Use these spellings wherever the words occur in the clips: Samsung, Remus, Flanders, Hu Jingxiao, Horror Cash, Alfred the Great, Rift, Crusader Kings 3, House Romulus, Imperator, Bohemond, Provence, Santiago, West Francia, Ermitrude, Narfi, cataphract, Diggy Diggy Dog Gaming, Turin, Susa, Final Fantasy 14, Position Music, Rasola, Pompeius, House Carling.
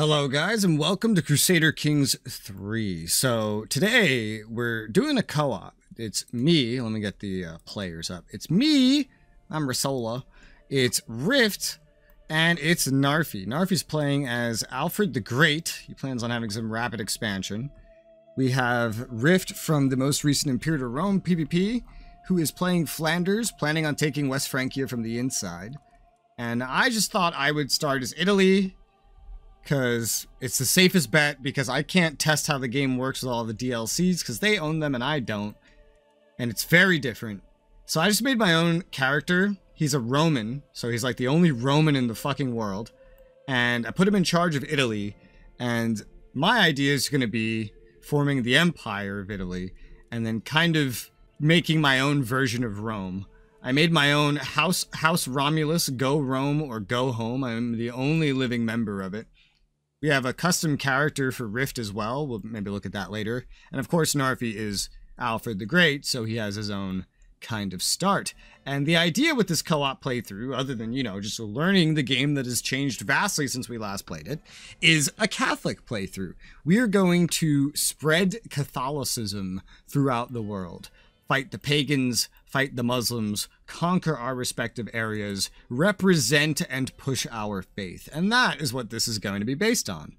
Hello guys and welcome to Crusader Kings 3. So today we're doing a co-op. It's me, let me get the players up. It's me, I'm Rasola, it's Rift, and it's Narfi. Narfi's playing as Alfred the Great. He plans on having some rapid expansion. We have Rift from the most recent Imperial Rome PvP, who is playing Flanders, planning on taking West Francia from the inside. And I just thought I would start as Italy, because it's the safest bet, because I can't test how the game works with all the DLCs, because they own them and I don't. And it's very different. So I just made my own character. He's a Roman, so he's like the only Roman in the fucking world. And I put him in charge of Italy. And my idea is going to be forming the Empire of Italy, and then kind of making my own version of Rome. I made my own House Romulus, Go Rome or Go Home. I'm the only living member of it. We have a custom character for Rift as well. We'll maybe look at that later. And of course, Narfi is Alfred the Great, so he has his own kind of start. And the idea with this co-op playthrough, other than, you know, just learning the game that has changed vastly since we last played it, is a Catholic playthrough. We are going to spread Catholicism throughout the world. Fight the pagans, fight the Muslims, conquer our respective areas, represent and push our faith. And that is what this is going to be based on.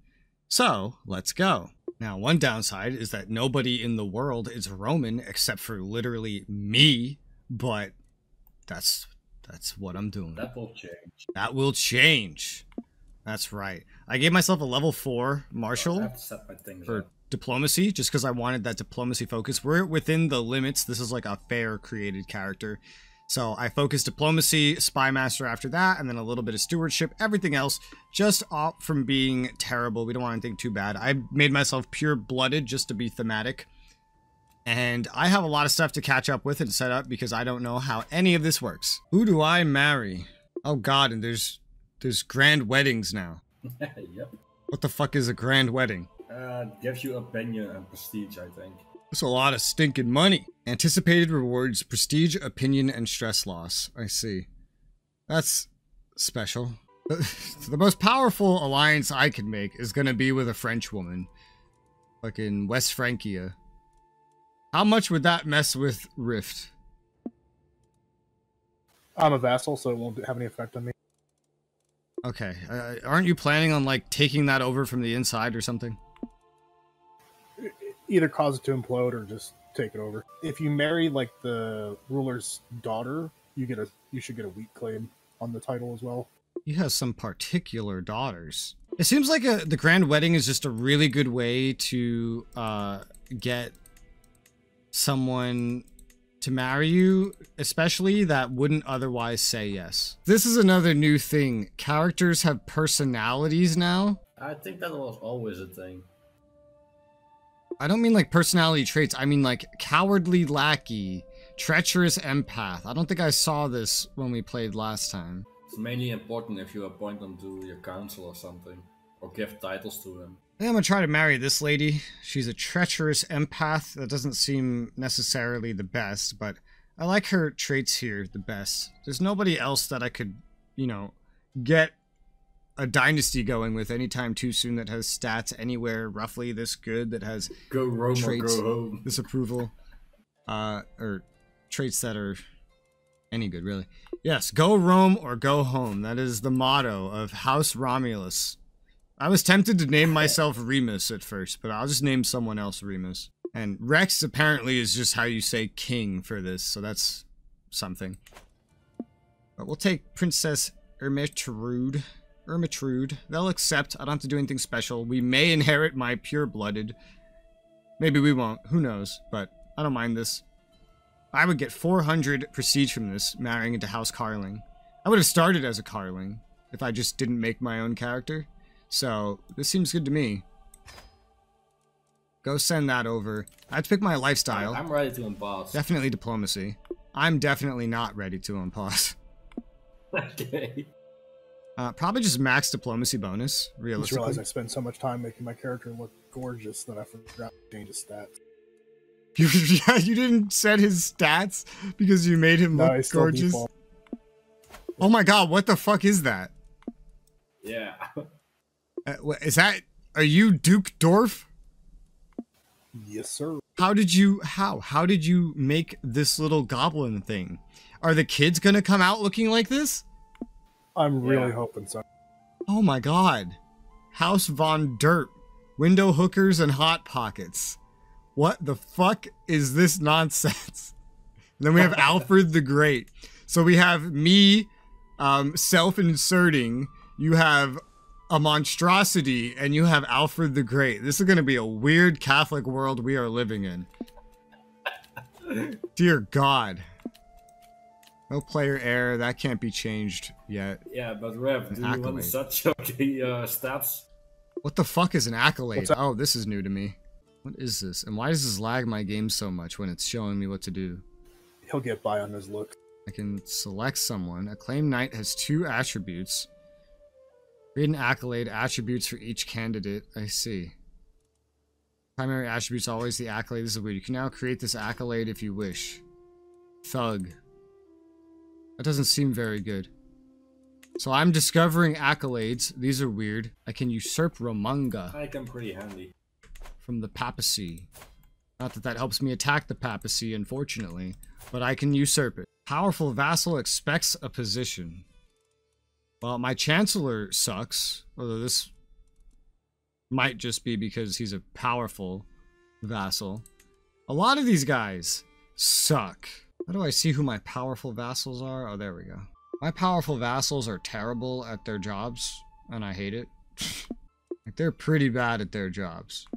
So, let's go. Now, one downside is that nobody in the world is Roman except for literally me, but that's what I'm doing. That will change. That will change. That's right. I gave myself a level 4 marshal. I have to set my things up. Diplomacy, just because I wanted that diplomacy focus. We're within the limits. This is like a fair created character. So I focused diplomacy, spy master after that, and then a little bit of stewardship. Everything else just off from being terrible. We don't want anything too bad. I made myself pure-blooded just to be thematic. And I have a lot of stuff to catch up with and set up because I don't know how any of this works. Who do I marry? Oh god, and there's grand weddings now. Yep. What the fuck is a grand wedding? Gives you a opinion and prestige, I think. That's a lot of stinking money. Anticipated rewards, prestige, opinion, and stress loss. I see. That's special. So the most powerful alliance I can make is going to be with a French woman. Fucking West Francia. How much would that mess with Rift? I'm a vassal, so it won't have any effect on me. Okay. Aren't you planning on, like, taking that over from the inside or something? Either cause it to implode or just take it over. If you marry like the ruler's daughter, you should get a wheat claim on the title as well. He has some particular daughters. It seems like the grand wedding is just a really good way to get someone to marry you, especially that wouldn't otherwise say yes. This is another new thing. Characters have personalities now. I think that was always a thing. I don't mean like personality traits, I mean like cowardly lackey, treacherous empath. I don't think I saw this when we played last time. It's mainly important if you appoint them to your council or something, or give titles to them. I think I'm gonna try to marry this lady. She's a treacherous empath. That doesn't seem necessarily the best, but I like her traits here the best. There's nobody else that I could, you know, get a dynasty going with anytime too soon that has stats anywhere roughly this good, that has go Rome traits, or go home. Disapproval, or traits that are any good, really. Yes, go Rome or go home. That is the motto of House Romulus. I was tempted to name myself Remus at first, but I'll just name someone else Remus. And Rex apparently is just how you say king for this, so that's something. But we'll take Princess Ermitrude. They'll accept. I don't have to do anything special. We may inherit my pure-blooded. Maybe we won't. Who knows? But I don't mind this. I would get 400 prestige from this, marrying into House Carling. I would have started as a Carling if I just didn't make my own character. So, this seems good to me. Go send that over. I have to pick my lifestyle. I'm ready to unpause. Definitely diplomacy. I'm definitely not ready to unpause. Okay. Probably just max diplomacy bonus, realistically. I just realized I spent so much time making my character look gorgeous that I forgot to change his stats. You didn't set his stats because you made him look gorgeous? Default. Oh my god, what the fuck is that? Yeah. Is that... Are you Duke Dorf? Yes, sir. How did you... How did you make this little goblin thing? Are the kids gonna come out looking like this? I'm really hoping so. Oh my god. House Von Dirt. Window hookers and hot pockets. What the fuck is this nonsense? And then we have Alfred the Great. So we have me self-inserting. You have a monstrosity, and you have Alfred the Great. This is going to be a weird Catholic world we are living in. Dear God. No player error. That can't be changed yet. Yeah, but Rev, do you want such the stats? What the fuck is an accolade? Oh, this is new to me. What is this? And why does this lag my game so much when it's showing me what to do? He'll get by on his look. I can select someone. Acclaimed Knight has 2 attributes. Read an accolade attributes for each candidate. I see. Primary attributes always the accolade. This is weird. You can now create this accolade if you wish. Thug. That doesn't seem very good. So I'm discovering accolades. These are weird. I can usurp Ramunga. I am pretty handy. From the papacy. Not that that helps me attack the papacy, unfortunately. But I can usurp it. Powerful vassal expects a position. Well, my chancellor sucks. Although this might just be because he's a powerful vassal. A lot of these guys suck. How do I see who my powerful vassals are? Oh, there we go. My powerful vassals are terrible at their jobs, and I hate it. Like, they're pretty bad at their jobs.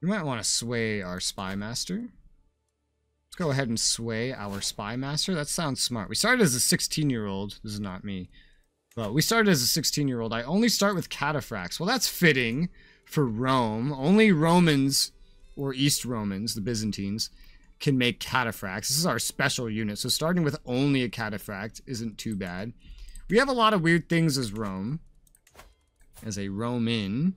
You might want to sway our spy master. Let's go ahead and sway our spy master. That sounds smart. We started as a 16-year-old. This is not me. But we started as a 16-year-old. I only start with cataphracts. Well, that's fitting for Rome. Only Romans, or East Romans, the Byzantines, can make cataphracts. This is our special unit, so starting with only a cataphract isn't too bad. We have a lot of weird things as Rome. As a Roman,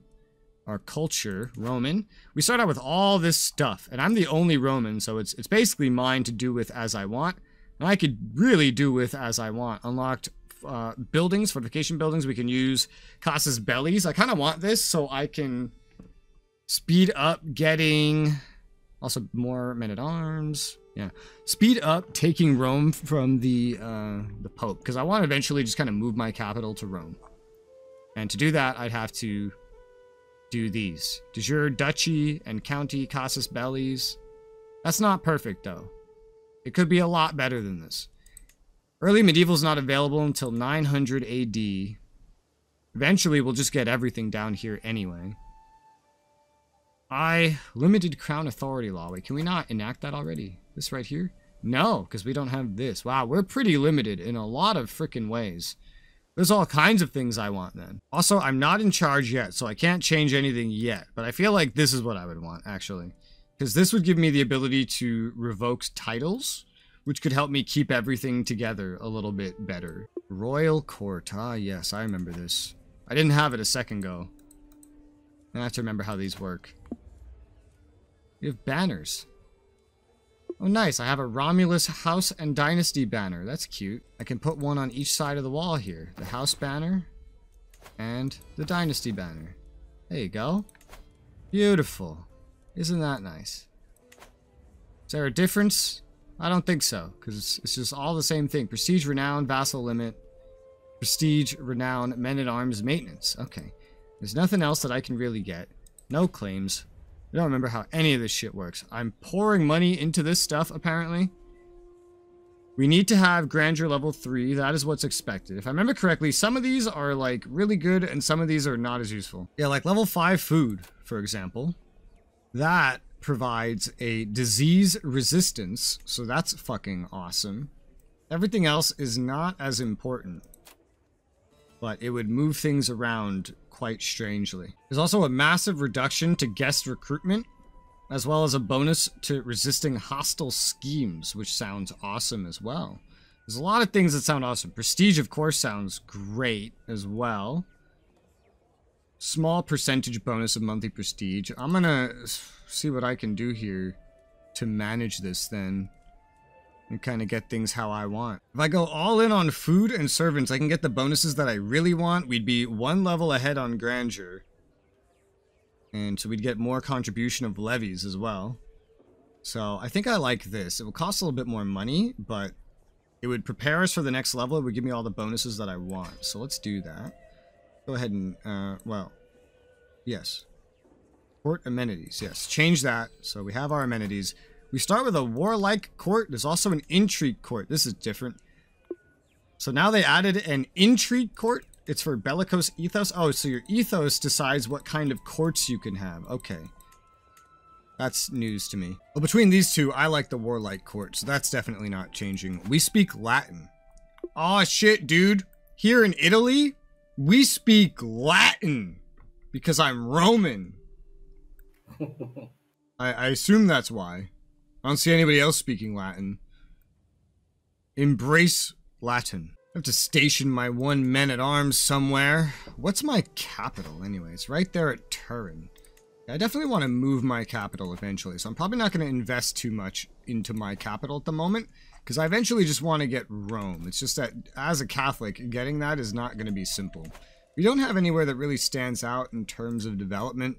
our culture, Roman. We start out with all this stuff, and I'm the only Roman, so it's basically mine to do with as I want, and I could really do with as I want. Unlocked buildings, fortification buildings, we can use Casas Bellis. I kind of want this so I can speed up getting... Also, more men-at-arms. Yeah. Speed up taking Rome from the Pope, because I want to eventually just kind of move my capital to Rome. And to do that, I'd have to do these. De jure, duchy, and county, Casas Bellis. That's not perfect, though. It could be a lot better than this. Early medieval is not available until 900 AD. Eventually, we'll just get everything down here anyway. I limited crown authority law. Wait, can we not enact that already? This right here? No, because we don't have this. Wow, we're pretty limited in a lot of freaking ways. There's all kinds of things I want then. Also, I'm not in charge yet, so I can't change anything yet. But I feel like this is what I would want, actually. Because this would give me the ability to revoke titles, which could help me keep everything together a little bit better. Royal court. Ah, yes, I remember this. I didn't have it a second ago. I have to remember how these work. We have banners. Oh, nice. I have a Romulus house and dynasty banner. That's cute. I can put one on each side of the wall here. The house banner and the dynasty banner. There you go. Beautiful. Isn't that nice? Is there a difference? I don't think so, because it's just all the same thing. Prestige, renown, vassal limit. Prestige, renown, men-at-arms, maintenance. Okay. There's nothing else that I can really get. No claims. I don't remember how any of this shit works. I'm pouring money into this stuff, apparently. We need to have grandeur level 3. That is what's expected. If I remember correctly, some of these are, like, really good, and some of these are not as useful. Yeah, like level 5 food, for example. That provides a disease resistance, so that's fucking awesome. Everything else is not as important. But it would move things around quite strangely. There's also a massive reduction to guest recruitment, as well as a bonus to resisting hostile schemes, which sounds awesome as well. There's a lot of things that sound awesome. Prestige, of course, sounds great as well. Small percentage bonus of monthly prestige. I'm gonna see what I can do here to manage this then. and kind of get things how I want. If I go all in on food and servants, I can get the bonuses that I really want. We'd be one level ahead on grandeur. And so we'd get more contribution of levies as well. So I think I like this. It will cost a little bit more money, but it would prepare us for the next level. It would give me all the bonuses that I want. So let's do that. Go ahead and, well, yes. Court amenities, yes. Change that. So we have our amenities. We start with a warlike court. There's also an intrigue court. This is different. So now they added an intrigue court. It's for bellicose ethos. Oh, so your ethos decides what kind of courts you can have. Okay. That's news to me. Well, between these two, I like the warlike court, so that's definitely not changing. We speak Latin. Aw, shit, dude. Here in Italy, we speak Latin because I'm Roman. I assume that's why. I don't see anybody else speaking Latin. Embrace Latin. I have to station my one man-at-arms somewhere. What's my capital, anyway? It's right there at Turin. I definitely want to move my capital eventually, so I'm probably not going to invest too much into my capital at the moment, because I eventually just want to get Rome. It's just that, as a Catholic, getting that is not going to be simple. We don't have anywhere that really stands out in terms of development,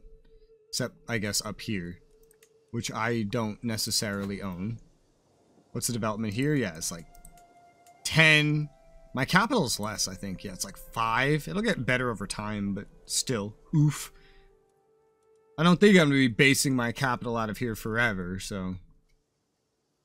except, I guess, up here, which I don't necessarily own. What's the development here? Yeah, it's like 10. My capital's less, I think. Yeah, it's like 5. It'll get better over time, but still. Oof. I don't think I'm going to be basing my capital out of here forever, so...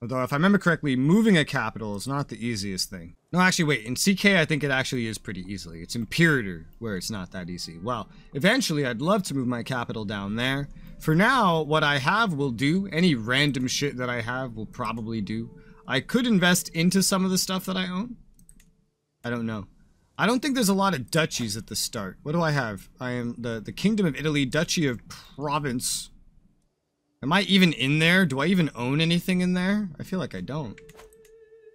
Although, if I remember correctly, moving a capital is not the easiest thing. No, actually, wait. In CK, I think it actually is pretty easily. It's Imperator where it's not that easy. Well, eventually, I'd love to move my capital down there. For now, what I have will do. Any random shit that I have will probably do. I could invest into some of the stuff that I own. I don't know. I don't think there's a lot of duchies at the start. What do I have? I am the Kingdom of Italy, Duchy of Provence. Am I even in there? Do I even own anything in there? I feel like I don't.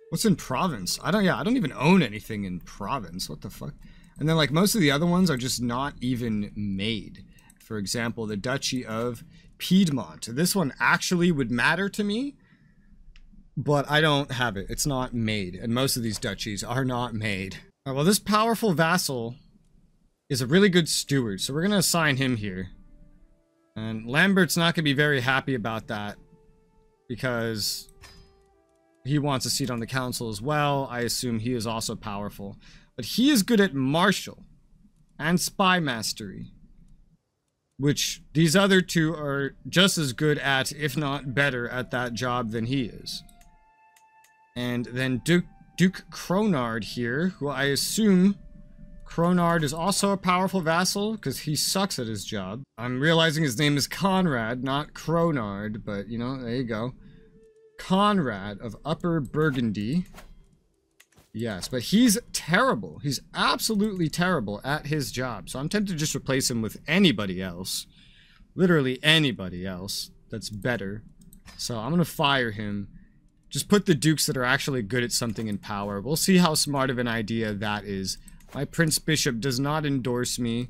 What's in Provence? Yeah, I don't even own anything in Provence. What the fuck? And then, like, most of the other ones are just not even made. For example, the Duchy of Piedmont. This one actually would matter to me, but I don't have it. It's not made. And most of these duchies are not made. All right, well, this powerful vassal is a really good steward, so we're going to assign him here. And Lambert's not going to be very happy about that because he wants a seat on the council as well. I assume he is also powerful. But he is good at martial and spy mastery, which these other two are just as good at, if not better at that job than he is. And then Duke Cronard here, who I assume Cronard is also a powerful vassal, because he sucks at his job. I'm realizing his name is Conrad, not Cronard, but, you know, there you go. Conrad of Upper Burgundy. Yes, but he's terrible. He's absolutely terrible at his job, so I'm tempted to just replace him with anybody else. Literally anybody else that's better. So I'm going to fire him. Just put the dukes that are actually good at something in power. We'll see how smart of an idea that is. My Prince Bishop does not endorse me,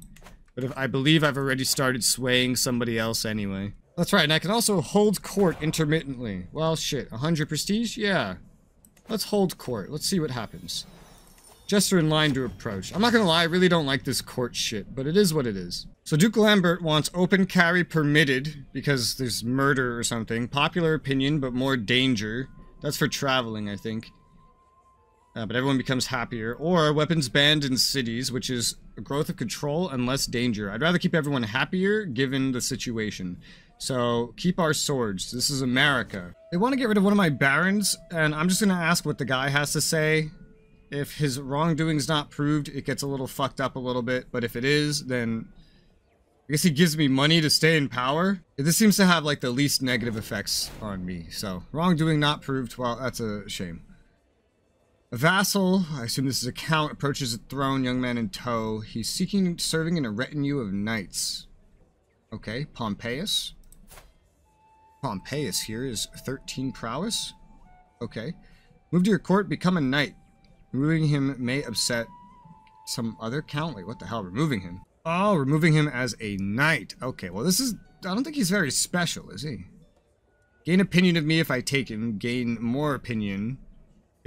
but if, I believe I've already started swaying somebody else anyway. That's right, and I can also hold court intermittently. Well, shit, 100 prestige? Yeah. Let's hold court. Let's see what happens. Jester in line to approach. I'm not gonna lie, I really don't like this court shit, but it is what it is. So Duke Lambert wants open carry permitted because there's murder or something. Popular opinion, but more danger. That's for traveling, I think. But everyone becomes happier. Or weapons banned in cities, which is a growth of control and less danger. I'd rather keep everyone happier, given the situation. So, keep our swords. This is America. They want to get rid of one of my barons, and I'm just going to ask what the guy has to say. If his wrongdoing's not proved, it gets a little fucked up a little bit. But if it is, then... I guess he gives me money to stay in power. This seems to have, like, the least negative effects on me. So, wrongdoing not proved. Well, that's a shame. A vassal, I assume this is a count, approaches the throne, young man in tow. He's seeking serving in a retinue of knights. Okay, Pompeius. Pompeius here is 13 prowess. Okay. Move to your court, become a knight. Removing him may upset some other count. Wait, what the hell? Removing him. Oh, removing him as a knight. Okay, well this is... I don't think he's very special, is he? Gain opinion of me if I take him. Gain more opinion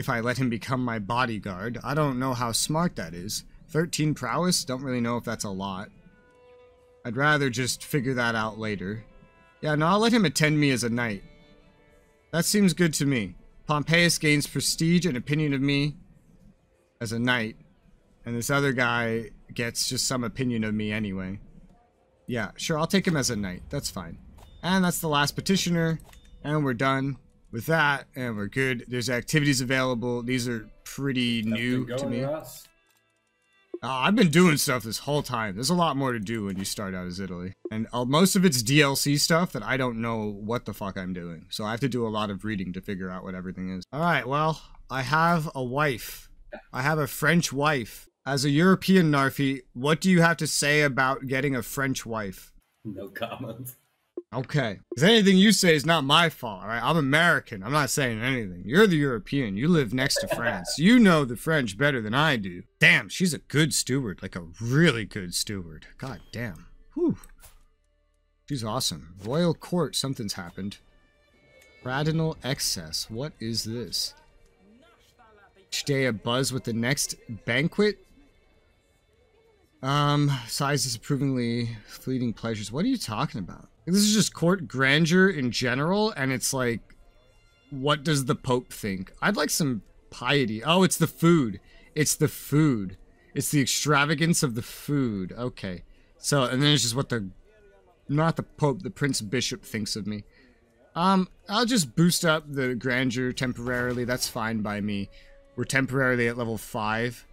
if I let him become my bodyguard. I don't know how smart that is. 13 prowess? Don't really know if that's a lot. I'd rather just figure that out later. Yeah, no, I'll let him attend me as a knight. That seems good to me. Pompeius gains prestige and opinion of me as a knight. And this other guy gets just some opinion of me anyway. Yeah, sure, I'll take him as a knight. That's fine. And that's the last petitioner. And we're done with that. And we're good. There's activities available. These are pretty new to me. I've been doing stuff this whole time. There's a lot more to do when you start out as Italy. And most of it's DLC stuff that I don't know what the fuck I'm doing. So I have to do a lot of reading to figure out what everything is. All right, well, I have a wife. I have a French wife. As a European, Narfi, what do you have to say about getting a French wife? No comment. Okay. Because anything you say is not my fault, all right? I'm American. I'm not saying anything. You're the European. You live next to France. You know the French better than I do. Damn, she's a good steward. Like a really good steward. God damn. Whew. She's awesome. Royal court. Something's happened. Radinal excess. What is this? Each day abuzz with the next banquet? Sighs disapprovingly, fleeting pleasures. What are you talking about? This is just court grandeur in general, and it's like, what does the Pope think? I'd like some piety. Oh, it's the food. It's the food. It's the extravagance of the food. Okay. So, and then it's just what the, not the Pope, the Prince Bishop thinks of me. I'll just boost up the grandeur temporarily. That's fine by me. We're temporarily at level 5.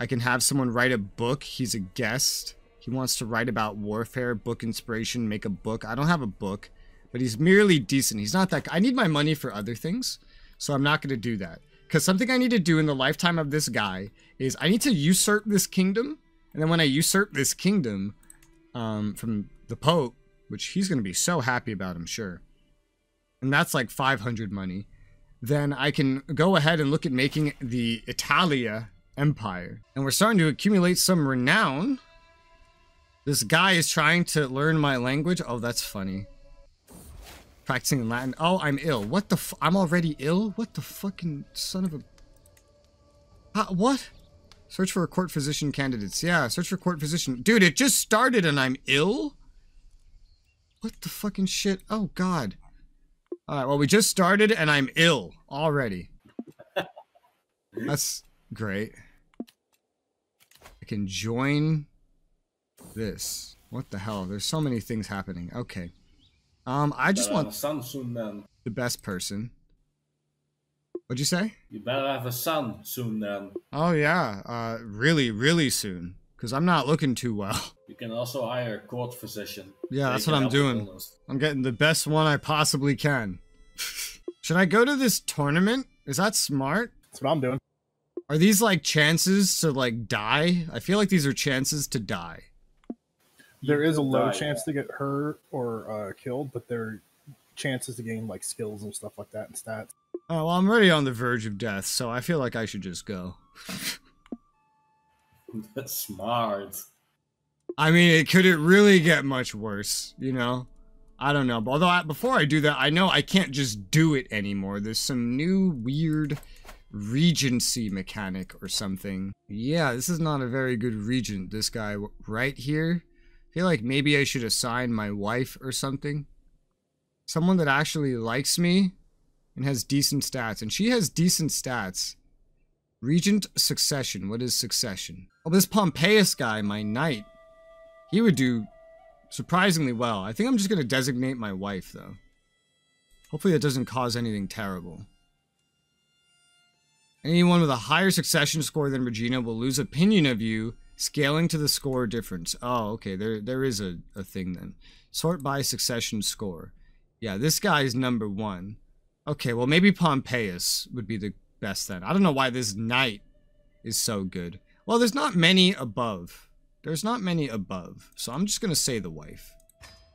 I can have someone write a book. He's a guest. He wants to write about warfare, book inspiration, make a book. I don't have a book, but he's merely decent. He's not that... I need my money for other things, so I'm not going to do that. Because something I need to do in the lifetime of this guy is I need to usurp this kingdom. And then when I usurp this kingdom from the Pope, which he's going to be so happy about, I'm sure. And that's like 500 money. Then I can go ahead and look at making the Italia Empire. And we're starting to accumulate some renown. This guy is trying to learn my language. Oh, that's funny. Practicing in Latin. Oh, I'm ill. What the f- I'm already ill? What the fucking son of a... What? Search for court physician candidates. Yeah, search for court physician. Dude, it just started and I'm ill? What the fucking shit? Oh, God. Alright, well, we just started and I'm ill already. That's great. I can join... this. What the hell? There's so many things happening. Okay. I just want Samsung then. The best person. What'd you say? You better have a son soon then. Oh yeah. Really, really soon. Because I'm not looking too well. You can also hire a court physician. Yeah, that's what I'm doing. I'm getting the best one I possibly can. Should I go to this tournament? Is that smart? That's what I'm doing. Are these like chances to like die? I feel like these are chances to die. There is a low chance to get hurt or killed, but there are chances to gain like skills and stuff like that and stats. Oh, well, I'm already on the verge of death, so I feel like I should just go. That's smart. I mean, could it really get much worse, you know? I don't know. But although, before I do that, I know I can't just do it anymore. There's some new weird regency mechanic or something. Yeah, this is not a very good regent, this guy right here. I feel like maybe I should assign my wife or something. Someone that actually likes me and has decent stats. And she has decent stats. Regent succession. What is succession? Oh, this Pompeius guy, my knight, he would do surprisingly well. I think I'm just going to designate my wife, though. Hopefully that doesn't cause anything terrible. Anyone with a higher succession score than Regina will lose opinion of you. Scaling to the score difference. Oh, okay. There is a thing then. Sort by succession score. Yeah, this guy is number 1. Okay, well maybe Pompeius would be the best then. I don't know why this knight is so good. Well, there's not many above. There's not many above. So I'm just going to say the wife.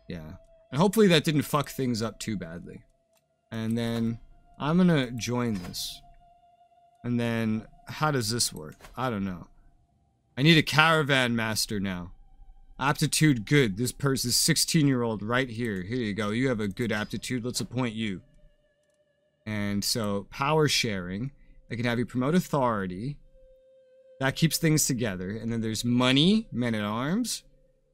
Yeah. And hopefully that didn't fuck things up too badly. And then I'm going to join this. And then how does this work? I don't know. I need a caravan master now. Aptitude good. This person is 16-year-old right here. Here you go. You have a good aptitude. Let's appoint you. And so power sharing, they can have you promote authority. That keeps things together. And then there's money, men at arms.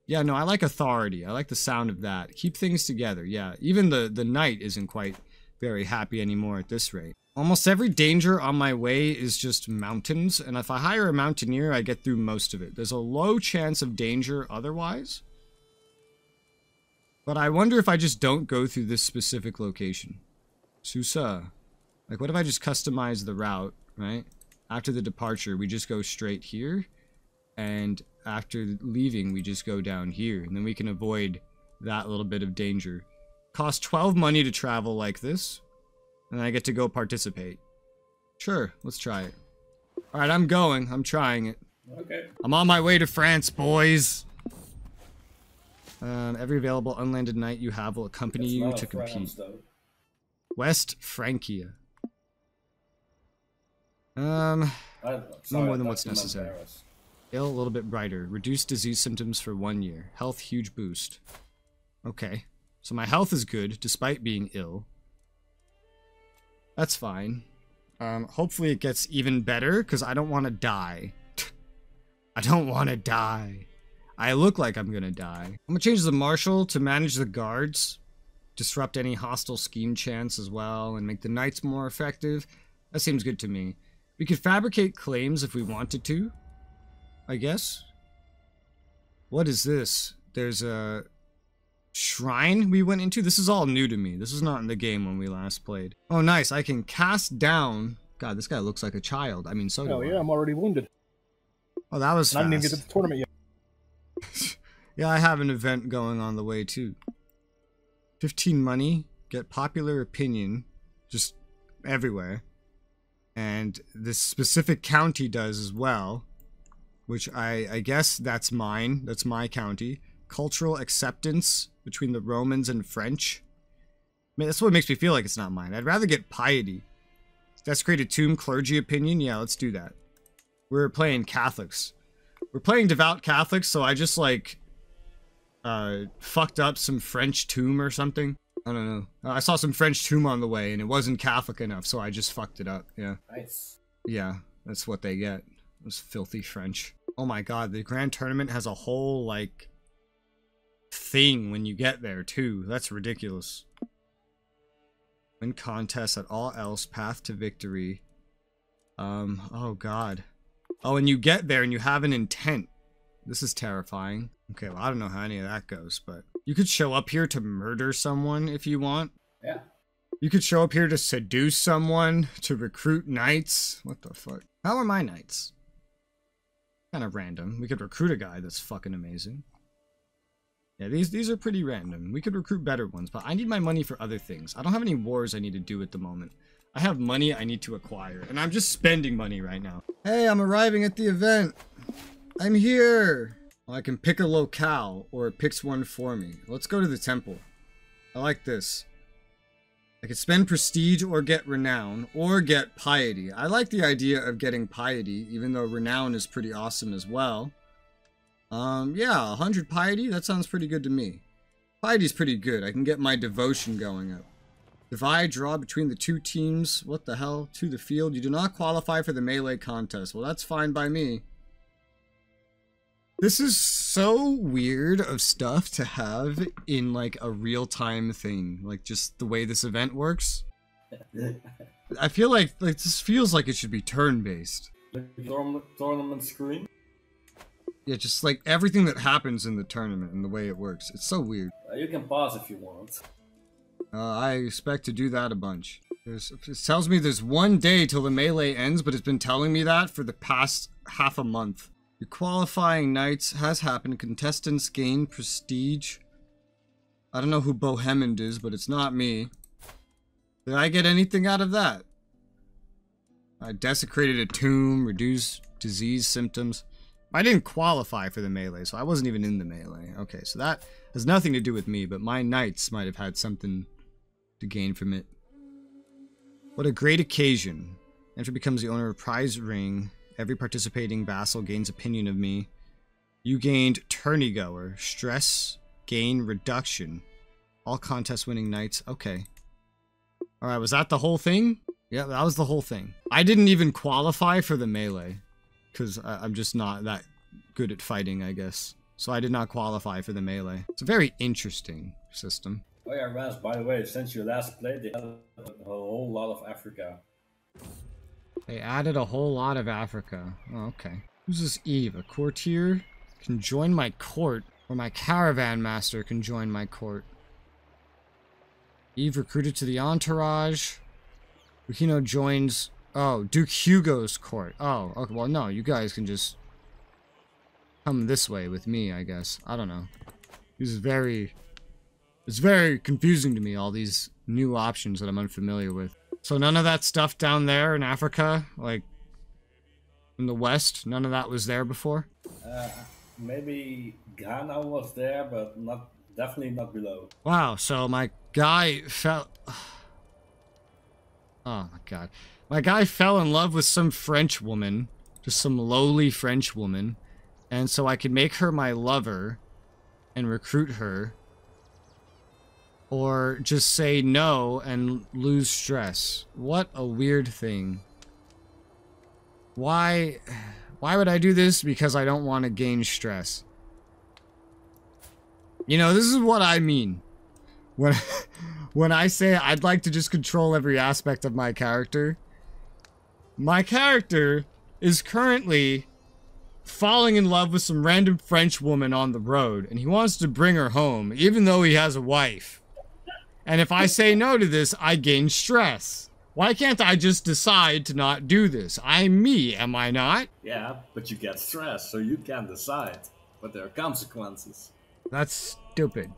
Yeah, no, I like authority. I like the sound of that. Keep things together. Yeah, even the knight isn't quite very happy anymore at this rate. Almost every danger on my way is just mountains, and if I hire a mountaineer, I get through most of it. There's a low chance of danger otherwise. But I wonder if I just don't go through this specific location. Susa. Like, what if I just customize the route, right? After the departure, we just go straight here, and after leaving, we just go down here, and then we can avoid that little bit of danger. Cost 12 money to travel like this. And I get to go participate. Sure, let's try it. Alright, I'm going. I'm trying it. Okay. I'm on my way to France, boys! Every available unlanded knight you have will accompany you to compete. West Francia. No more than what's necessary. Ill, a little bit brighter. Reduce disease symptoms for 1 year. Health, huge boost. Okay. So my health is good, despite being ill. That's fine. Hopefully it gets even better, because I don't want to die. I don't want to die. I look like I'm going to die. I'm going to change the marshal to manage the guards. Disrupt any hostile scheme chance as well, and make the knights more effective. That seems good to me. We could fabricate claims if we wanted to, I guess. What is this? There's a shrine we went into? This is all new to me. This is not in the game when we last played. Oh, nice. I can cast down... God, this guy looks like a child. I mean, so do I. Oh, yeah, I'm already wounded. Oh, that was fast. I didn't even get to the tournament yet. Yeah, I have an event going on the way, too. 15 money. Get popular opinion. Just everywhere. And this specific county does as well. Which I guess that's mine. That's my county. Cultural acceptance between the Romans and French. I mean, that's what makes me feel like it's not mine. I'd rather get piety. Desecrate a tomb, clergy opinion. Yeah, let's do that. We're playing Catholics. We're playing devout Catholics, so I just, like, fucked up some French tomb or something. I don't know. I saw some French tomb on the way, and it wasn't Catholic enough, so I just fucked it up. Yeah. Nice. Yeah, that's what they get. Those filthy French. Oh my god, the Grand Tournament has a whole, like... thing when you get there too. That's ridiculous. Win contests at all else, path to victory. Oh god. Oh, and you get there and you have an intent. This is terrifying. Okay, well I don't know how any of that goes, but you could show up here to murder someone if you want. Yeah. You could show up here to seduce someone, to recruit knights. What the fuck? How are my knights? Kind of random. We could recruit a guy that's fucking amazing. Yeah, these are pretty random. We could recruit better ones, but I need my money for other things. I don't have any wars I need to do at the moment. I have money I need to acquire, and I'm just spending money right now. Hey, I'm arriving at the event. I'm here. Well, I can pick a locale, or it picks one for me. Let's go to the temple. I like this. I could spend prestige or get renown, or get piety. I like the idea of getting piety, even though renown is pretty awesome as well. Yeah, 100 piety, that sounds pretty good to me. Piety's pretty good, I can get my devotion going up. Divide, draw between the two teams, what the hell, to the field. You do not qualify for the melee contest. Well, that's fine by me. This is so weird of stuff to have in, like, a real-time thing. Like, just the way this event works. I feel like, this feels like it should be turn-based. Tournament screen? Yeah, just like everything that happens in the tournament and the way it works. It's so weird. You can pause if you want. I expect to do that a bunch. It tells me there's 1 day till the melee ends, but it's been telling me that for the past half a month. Your qualifying nights has happened. Contestants gain prestige. I don't know who Bohemond is, but it's not me. Did I get anything out of that? I desecrated a tomb, reduced disease symptoms. I didn't qualify for the melee, so I wasn't even in the melee. Okay, so that has nothing to do with me, but my knights might have had something to gain from it. What a great occasion. After becomes the owner of prize ring, every participating vassal gains opinion of me. You gained tourney-goer, stress, gain, reduction. All contest-winning knights. Okay. All right, was that the whole thing? Yeah, that was the whole thing. I didn't even qualify for the melee because I'm just not that good at fighting, I guess. So I did not qualify for the melee. It's a very interesting system. Oh yeah, Raz, by the way, since you last played, they added a whole lot of Africa. They added a whole lot of Africa. Oh, okay. Who's this Eve? A courtier can join my court, or my caravan master can join my court. Eve recruited to the entourage. Rukino joins... Oh, Duke Hugo's court. Oh, okay. Well, no, you guys can just come this way with me, I guess. I don't know. This is very... It's very confusing to me, all these new options that I'm unfamiliar with. So none of that stuff down there in Africa, like in the West, none of that was there before? Maybe Ghana was there, but not... Definitely not below. Wow, so my guy fell... Oh my god. My guy fell in love with some French woman. Just some lowly French woman. And so I could make her my lover and recruit her. Or just say no and lose stress. What a weird thing. Why would I do this? Because I don't want to gain stress. You know, this is what I mean when I say I'd like to just control every aspect of my character. My character is currently falling in love with some random French woman on the road, and he wants to bring her home, even though he has a wife. And if I say no to this, I gain stress. Why can't I just decide to not do this? I'm me, am I not? Yeah, but you get stressed, so you can decide. But there are consequences. That's stupid.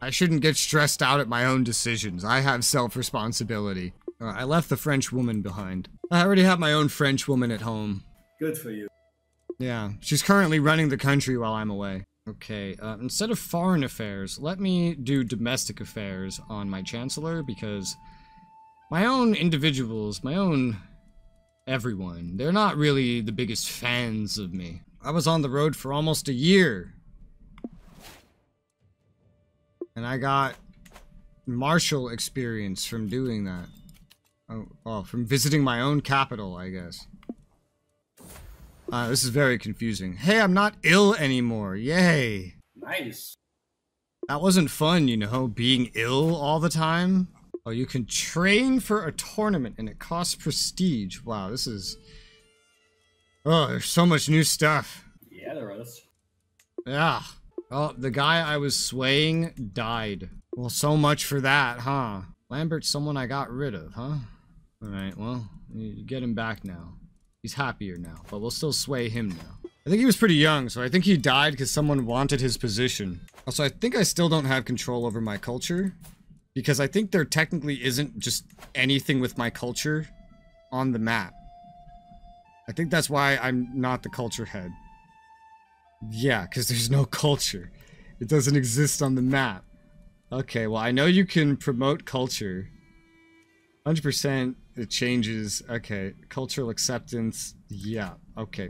I shouldn't get stressed out at my own decisions. I have self-responsibility. I left the French woman behind. I already have my own French woman at home. Good for you. Yeah, she's currently running the country while I'm away. Okay, instead of foreign affairs, let me do domestic affairs on my chancellor, because my own individuals, my own everyone, they're not really the biggest fans of me. I was on the road for almost a year. And I got martial experience from doing that. Oh, from visiting my own capital, I guess. This is very confusing. Hey, I'm not ill anymore. Yay. Nice. That wasn't fun, you know, being ill all the time. Oh, you can train for a tournament and it costs prestige. Wow, this is... Oh, there's so much new stuff. Yeah, there is. Yeah. Oh, the guy I was swaying died. Well, so much for that, huh? Lambert's someone I got rid of, huh? Alright, well, you get him back now. He's happier now, but we'll still sway him now. I think he was pretty young, so I think he died because someone wanted his position. Also, I think I still don't have control over my culture, because I think there technically isn't just anything with my culture on the map. I think that's why I'm not the culture head. Yeah, because there's no culture. It doesn't exist on the map. Okay, well, I know you can promote culture. 100% it changes. Okay, cultural acceptance. Yeah, okay.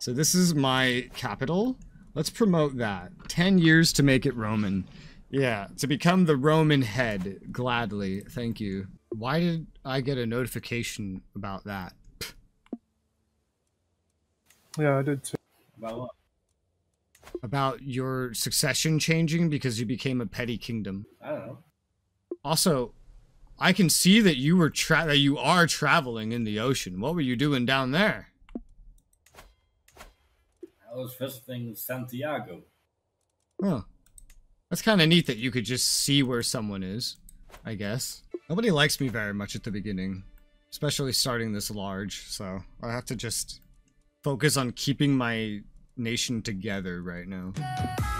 So this is my capital. Let's promote that. 10 years to make it Roman. Yeah, to become the Roman head. Gladly. Thank you. Why did I get a notification about that? Yeah, I did too. About what? About your succession changing because you became a petty kingdom. I don't know. Also, I can see that you were that you are traveling in the ocean. What were you doing down there? I was visiting Santiago. Huh. That's kind of neat that you could just see where someone is, I guess. Nobody likes me very much at the beginning, especially starting this large, so I have to just focus on keeping my nation together right now.